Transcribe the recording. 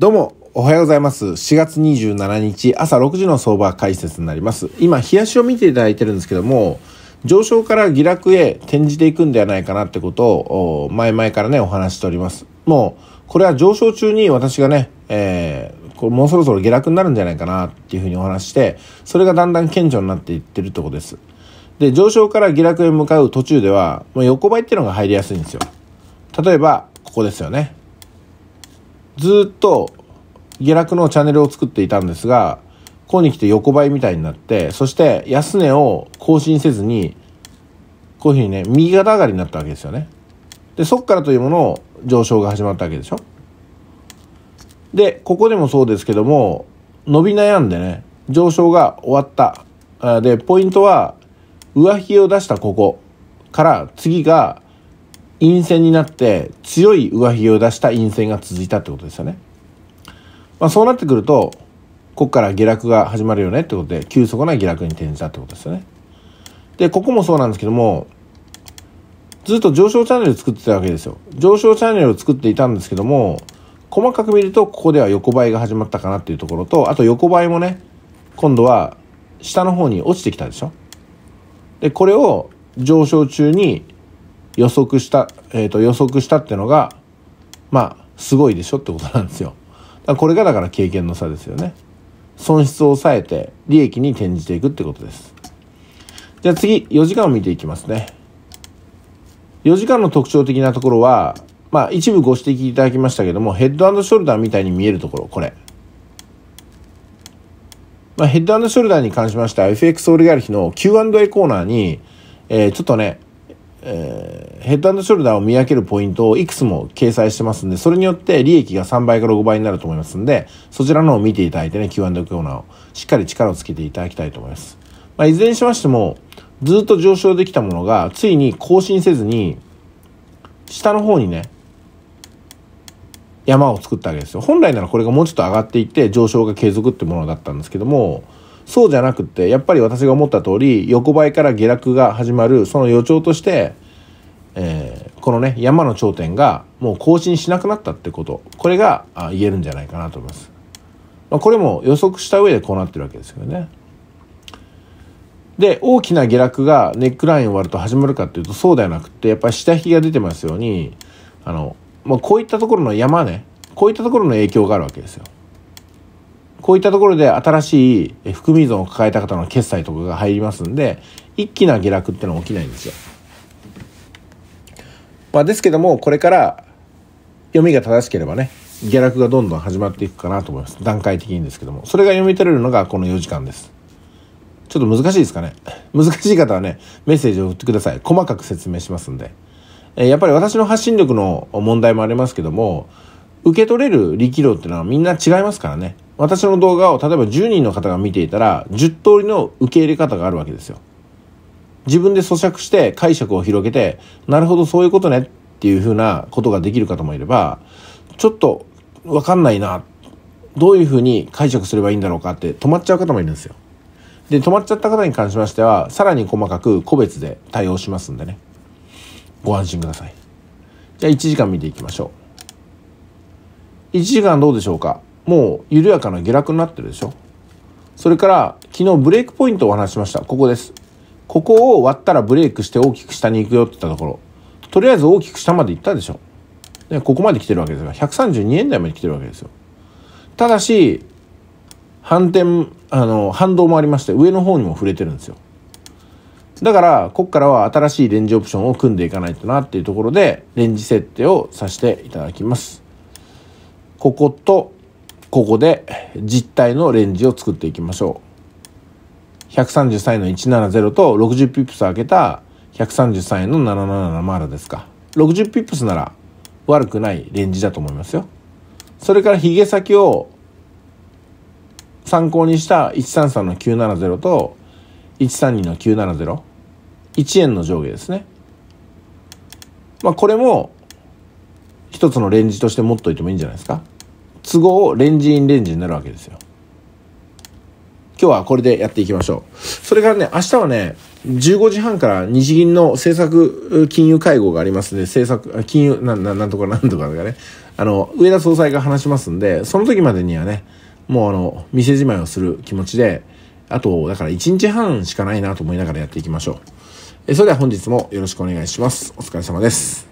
どうもおはようございます。4月27日朝6時の相場解説になります。今日足を見ていただいてるんですけども、上昇から下落へ転じていくんではないかなってことを前々からねお話しております。もうこれは上昇中に私がね、これもうそろそろ下落になるんじゃないかなっていうふうにお話して、それがだんだん顕著になっていってるところです。で、上昇から下落へ向かう途中ではもう横ばいっていうのが入りやすいんですよ。例えばここですよね。ずっと下落のチャンネルを作っていたんですが、ここに来て横ばいみたいになって、そして安値を更新せずにこういうふうにね右肩上がりになったわけですよね。で、そこからというものを上昇が始まったわけでしょ。で、ここでもそうですけども、伸び悩んでね上昇が終わった。で、ポイントは上髭を出したここから次が陰線になって、強い上髭を出した陰線が続いたってことですよね。そうなってくると、ここから下落が始まるよねってことで、急速な下落に転じたってことですよね。で、ここもそうなんですけども、ずっと上昇チャンネル作ってたわけですよ。上昇チャンネルを作っていたんですけども、細かく見ると、ここでは横ばいが始まったかなっていうところと、あと横ばいもね、今度は下の方に落ちてきたでしょ。で、これを上昇中に予測したっていうのが、すごいでしょってことなんですよ。これがだから経験の差ですよね。損失を抑えて利益に転じていくってことです。じゃあ次4時間を見ていきますね。4時間の特徴的なところは、一部ご指摘いただきましたけども、ヘッド&ショルダーみたいに見えるところ、これ、ヘッド&ショルダーに関しましては FX オリガルヒの Q&A コーナーに、ちょっとね、ヘッド&ショルダーを見分けるポイントをいくつも掲載してますんで、それによって利益が3倍から6倍になると思いますんで、そちらのを見ていただいてね、 Q&A コーナーをしっかり力をつけていただきたいと思います。いずれにしましても、ずっと上昇できたものがついに更新せずに下の方にね山を作ったわけですよ。本来ならこれがもうちょっと上がっていって上昇が継続ってものだったんですけども、そうじゃなくて、やっぱり私が思った通り横ばいから下落が始まる、その予兆として、このね山の頂点がもう更新しなくなったってこと、これが言えるんじゃないかなと思います。これも予測した上でこうなってるわけですよね。で、大きな下落がネックラインを割ると始まるかっていうと、そうではなくて、やっぱり下引きが出てますように、こういったところの山ね、こういったところの影響があるわけですよ。こういったところで新しい含み損を抱えた方の決済とかが入りますんで、一気な下落ってのは起きないんですよ。ですけども、これから読みが正しければね、下落がどんどん始まっていくかなと思います。段階的にですけども、それが読み取れるのがこの4時間です。ちょっと難しいですかね。難しい方はね、メッセージを送ってください。細かく説明しますんで。やっぱり私の発信力の問題もありますけども、受け取れる力量っていうのはみんな違いますからね。私の動画を例えば10人の方が見ていたら、10通りの受け入れ方があるわけですよ。自分で咀嚼して解釈を広げて、なるほどそういうことねっていうふうなことができる方もいれば、ちょっと分かんないな、どういうふうに解釈すればいいんだろうかって止まっちゃう方もいるんですよ。で、止まっちゃった方に関しましては、さらに細かく個別で対応しますんでね、ご安心ください。じゃあ1時間見ていきましょう。1時間どうでしょうか。もう緩やかな下落になってるでしょ。それから昨日ブレイクポイントをお話しました。ここです。ここを割ったらブレイクして大きく下に行くよって言ったところ、とりあえず大きく下まで行ったでしょ。で、ここまで来てるわけですが、132円台まで来てるわけですよ。ただし反動もありまして、上の方にも触れてるんですよ。だからここからは新しいレンジオプションを組んでいかないとなっていうところで、レンジ設定をさせていただきます。こことここで実体のレンジを作っていきましょう。133円の170と60ピップス開けた133円の777ですか。60ピップスなら悪くないレンジだと思いますよ。それからヒゲ先を参考にした133の970と132の970、1円の上下ですね。これも一つのレンジとして持っといてもいいんじゃないですか。都合レンジインレンジになるわけですよ。今日はこれでやっていきましょう。それからね、明日はね、15時半から日銀の政策金融会合がありますので、政策、金融、なんとかがね、上田総裁が話しますんで、その時までにはね、もう店じまいをする気持ちで、あと、だから1日半しかないなと思いながらやっていきましょう。それでは本日もよろしくお願いします。お疲れ様です。